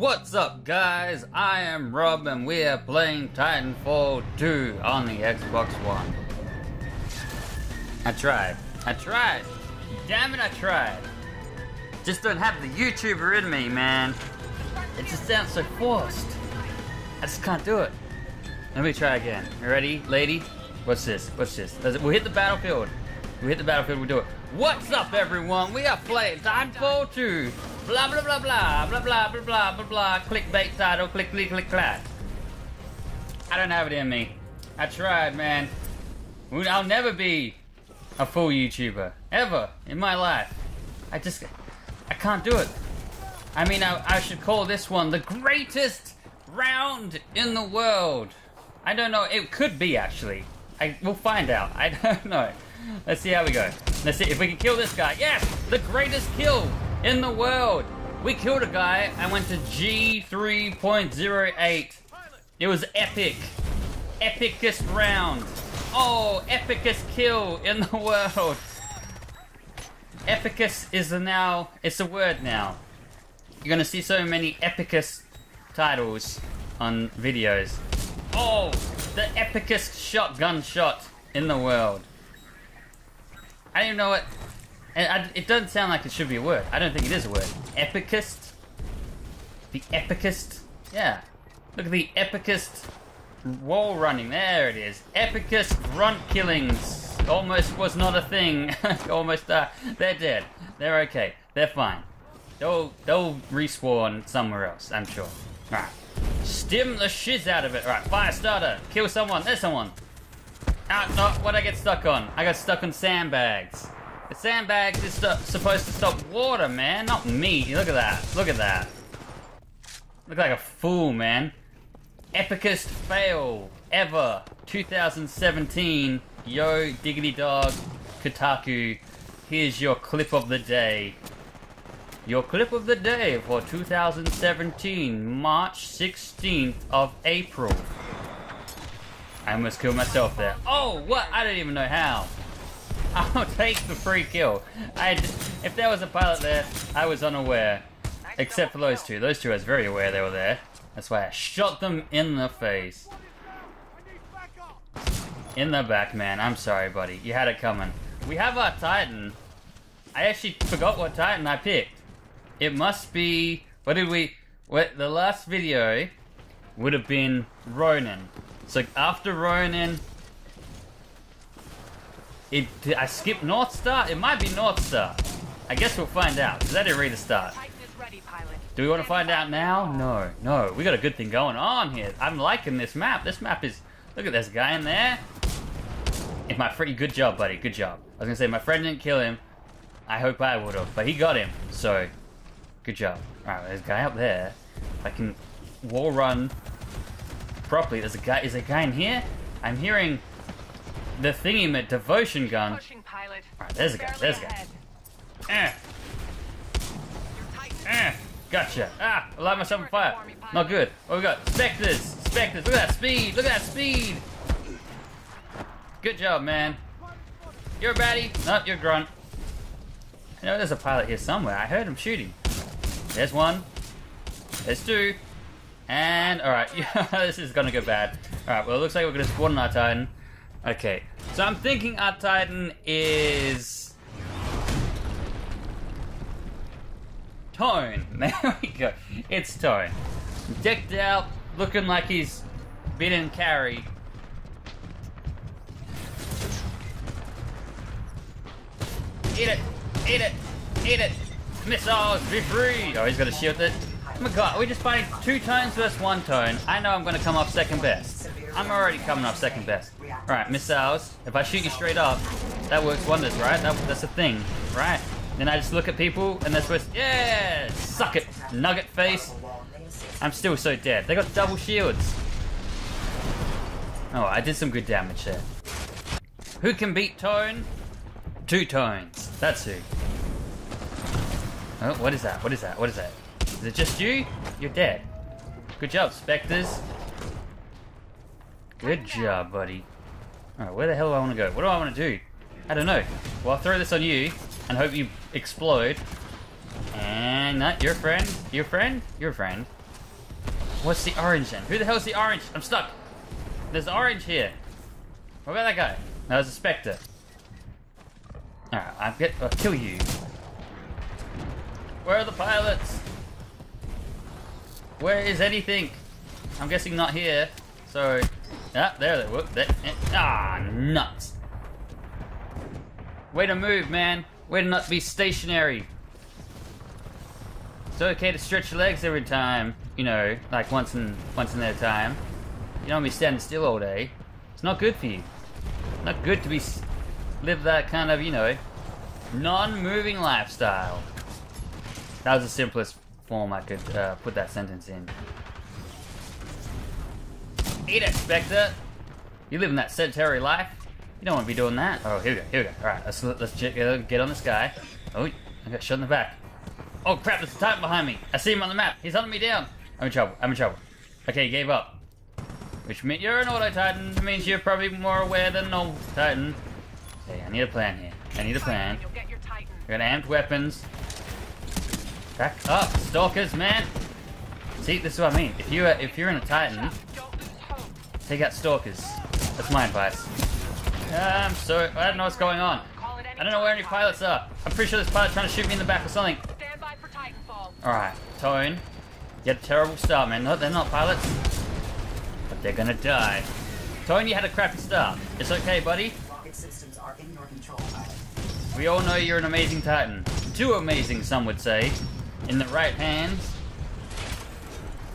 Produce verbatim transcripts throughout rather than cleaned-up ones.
What's up, guys? I am Rob and we are playing Titanfall two on the Xbox One. I tried. I tried. Damn it, I tried. Just don't have the YouTuber in me, man. It just sounds so forced. I just can't do it. Let me try again. You ready, lady? What's this? What's this? We'll hit the battlefield. We hit the battlefield, we do it. What's up, everyone? We are playing Titanfall two. Blah, blah, blah, blah, blah, blah, blah, blah, blah, blah. Clickbait title, click, click, click, clack. I don't have it in me. I tried, man. I'll never be a full YouTuber, ever, in my life. I just, I can't do it. I mean, I, I should call this one the greatest round in the world. I don't know, it could be, actually. I, we'll find out, I don't know. Let's see how we go. Let's see if we can kill this guy. Yes! The greatest kill in the world! We killed a guy and went to G three point oh eight. It was epic. Epicest round. Oh, epicest kill in the world. Epicus is a now, it's a word now. You're gonna see so many epicus titles on videos. Oh, the epicest shotgun shot in the world. I don't even know what... It doesn't sound like it should be a word. I don't think it is a word. Epicest? The epicest? Yeah. Look at the epicest wall running. There it is. Epicest grunt killings. Almost was not a thing. Almost died. They're dead. They're okay. They're fine. They'll, they'll respawn somewhere else, I'm sure. Alright. Stim the shiz out of it. Alright, fire starter. Kill someone. There's someone. Ah, no, what'd I get stuck on? I got stuck on sandbags. The sandbags is supposed to stop water, man, not me. Look at that, look at that. Look like a fool, man. Epicest fail ever, two thousand seventeen. Yo, diggity dog, Kotaku. Here's your clip of the day. Your clip of the day for two thousand seventeen, March sixteenth of April. I almost killed myself there. Oh, what? I don't even know how. I'll take the free kill. I just, if there was a pilot there, I was unaware. Except for those two. Those two I was very aware they were there. That's why I shot them in the face. In the back, man. I'm sorry, buddy. You had it coming. We have our Titan. I actually forgot what Titan I picked. It must be... What did we... What, the last video would have been Ronin. So after Ronin, it, I skipped Northstar? It might be Northstar. I guess we'll find out, because I didn't read the start. Ready, do we want to find out now? No, no. We got a good thing going on here. I'm liking this map. This map is... Look at this guy in there. If my friend... Good job, buddy. Good job. I was going to say, my friend didn't kill him. I hope I would have, but he got him. So, good job. Alright, there's a guy up there. If I can wall run... properly. There's a guy, is a guy in here? I'm hearing the thingy with Devotion gun. Alright, there's a guy, there's a guy. Eh. Eh. Gotcha. Ah, I light myself on fire. Not good. What we got? Spectres. Spectres. Look at that speed. Look at that speed. Good job, man. You're a baddie. No, you're a grunt. I know there's a pilot here somewhere. I heard him shooting. There's one. There's two. And, alright, this is gonna go bad. Alright, well, it looks like we're gonna spawn our Titan. Okay, so I'm thinking our Titan is... Tone. There we go. It's Tone. Decked out, looking like he's been in carry. Eat it! Eat it! Eat it! Missiles, be free! Oh, he's got a shield it. Oh my god, we're just fighting two tones versus one tone. I know I'm gonna come up second best. I'm already coming up second best. Alright, missiles. If I shoot you straight up, that works wonders, right? That, that's a thing, right? Then I just look at people and they're supposed to... Yeah! Suck it, nugget face. I'm still so dead. They got double shields. Oh, I did some good damage there. Who can beat Tone? Two tones. That's who. Oh, what is that? What is that? What is that? Is it just you? You're dead. Good job, Spectres. Good job, buddy. Alright, where the hell do I want to go? What do I want to do? I don't know. Well, I'll throw this on you and hope you explode. And... Uh, you're a friend. You're a friend. You're a friend. What's the orange then? Who the hell's the orange? I'm stuck. There's the orange here. What about that guy? No, there's a Spectre. Alright, I'll, get, I'll kill you. Where are the pilots? Where is anything? I'm guessing not here. So, ah, there they were. There, ah, nuts. Way to move, man. Way to not be stationary. It's okay to stretch your legs every time. You know, like once in once in their time. You don't want to be standing still all day. It's not good for you. Not good to be live that kind of, you know, non-moving lifestyle. That was the simplest form I could uh, put that sentence in. Eat it, Spectre. You live in that sedentary life. You don't want to be doing that. Oh, here we go. Here we go. All right, let's let's get on this guy. Oh, I got shot in the back. Oh crap! There's a Titan behind me. I see him on the map. He's hunting me down. I'm in trouble. I'm in trouble. Okay, he gave up. Which means you're an auto Titan. It means you're probably more aware than an old Titan. Okay, I need a plan here. I need a plan. You'll get your Titan. We're gonna amp weapons. Back up, Stalkers, man. See, this is what I mean. If you if you're in a Titan. Take out Stalkers. That's my advice. I'm sorry. I don't know what's going on. I don't know where any pilots are. I'm pretty sure this pilot's trying to shoot me in the back or something. Stand by for Titanfall. Alright, Tone. You had a terrible start, man. No, they're not pilots. But they're gonna die. Tone, you had a crappy start. It's okay, buddy. Rocket systems are in your control, Titan. We all know you're an amazing Titan. Too amazing, some would say. In the right hands.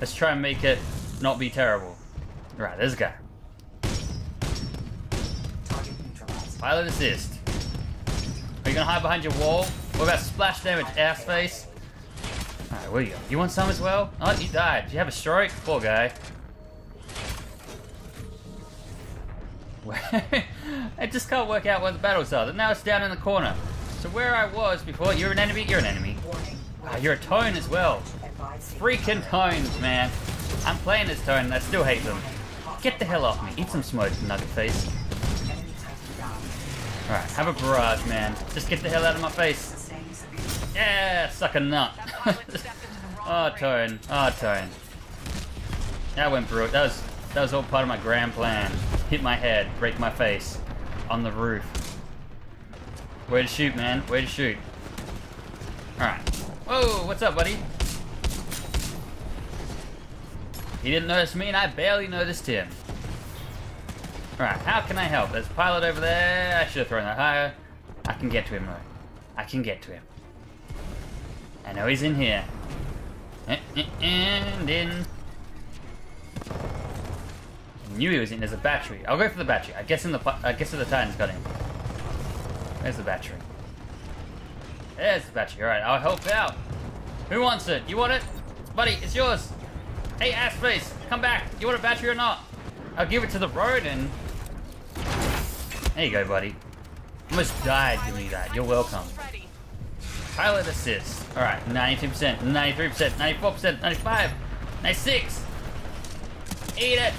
Let's try and make it not be terrible. Right, there's a guy. Target neutralized. Pilot assist. Are you gonna hide behind your wall? What about splash damage, airspace? Alright, where you go? You want some as well? Oh, you died. Did you have a stroke? Poor guy. I just can't work out where the battles are. Now it's down in the corner. So where I was before, you're an enemy, you're an enemy. Oh, you're a Tone as well. Freaking Tones, man. I'm playing this Tone and I still hate them. Get the hell off me. Eat some smoke, nugget face. Alright, have a barrage, man. Just get the hell out of my face. Yeah, suck a nut. Oh, Tone. Oh, Tone. That went brutal. That was, that was all part of my grand plan. Hit my head, break my face. On the roof. Way to shoot, man. Way to shoot. Alright. Whoa, what's up, buddy? He didn't notice me and I barely noticed him. Alright, how can I help? There's a pilot over there. I should have thrown that higher. I can get to him though. I can get to him. I know he's in here. And in. I knew he was in. There's a battery. I'll go for the battery. I guess in the I guess the Titan's got him. There's the battery. There's the battery. Alright, I'll help out. Who wants it? You want it? Buddy, it's yours. Hey, Assface, come back. You want a battery or not? I'll give it to the Ronin. There you go, buddy. Almost died giving me that. You're welcome. Pilot assist. Alright, ninety-two percent, ninety-three percent, ninety-four percent, ninety-five, ninety-six. Eat it.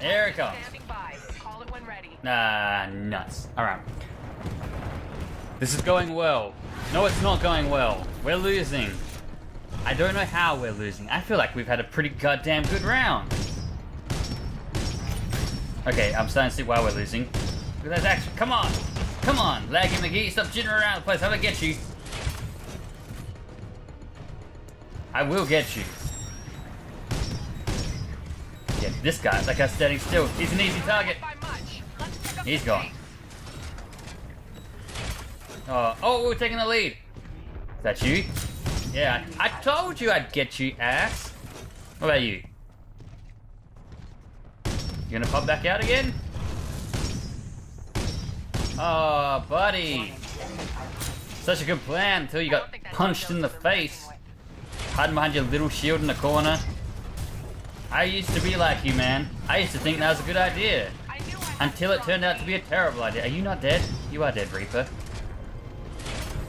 There it comes. Nah, nuts. Alright. This is going well. No, it's not going well. We're losing. I don't know how we're losing. I feel like we've had a pretty goddamn good round. Okay, I'm starting to see why we're losing. Look at that action. Come on. Come on, Laggy McGee. Stop jittering around the place. I'm gonna get you. I will get you. Yeah, this guy. That guy's standing still. He's an easy target. He's gone. Uh, oh, we're taking the lead. Is that you? Yeah, I told you I'd get you, ass. What about you? You gonna pop back out again? Oh, buddy. Such a good plan until you got punched in the face. Hiding behind your little shield in the corner. I used to be like you, man. I used to think that was a good idea. Until it turned out to be a terrible idea. Are you not dead? You are dead, Reaper.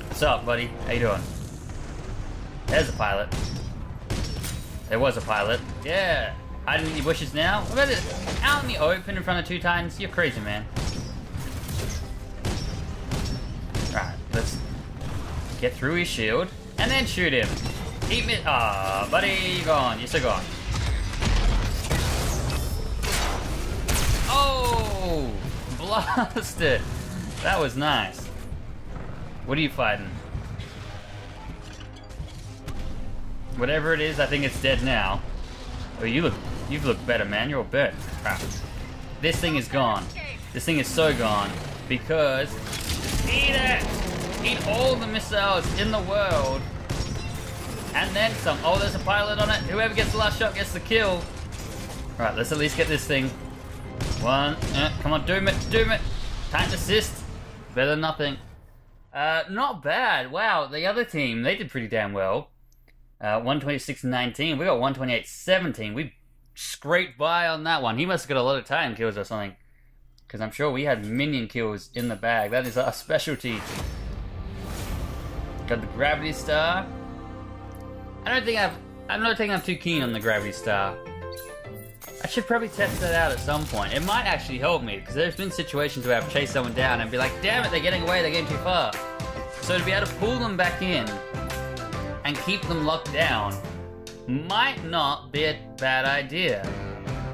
What's up, buddy? How you doing? There's a pilot. There was a pilot. Yeah. Hiding in your bushes now. What about this? Out in the open in front of two Titans? You're crazy, man. Alright, let's get through his shield and then shoot him. Eat me. Ah, oh, buddy, you're gone. You're still gone. Oh, blast it. That was nice. What are you fighting? Whatever it is, I think it's dead now. Oh, you look, you've looked better, man. You're a bird. Crap. This thing is gone. This thing is so gone because eat it. Eat all the missiles in the world, and then some. Oh, there's a pilot on it. Whoever gets the last shot gets the kill. Right, let's at least get this thing. One. Uh, come on, doom it, doom it. Titan assist. Better than nothing. Uh, not bad. Wow, the other team, they did pretty damn well. Uh, one twenty-six nineteen. We got one twenty-eight seventeen. We scraped by on that one. He must have got a lot of Titan kills or something, because I'm sure we had minion kills in the bag. That is our specialty. Got the gravity star. I don't think I've. I don't think I'm too keen on the gravity star. I should probably test that out at some point. It might actually help me, because there's been situations where I've chased someone down and be like, damn it, they're getting away. They're getting too far. So to be able to pull them back in and keep them locked down might not be a bad idea.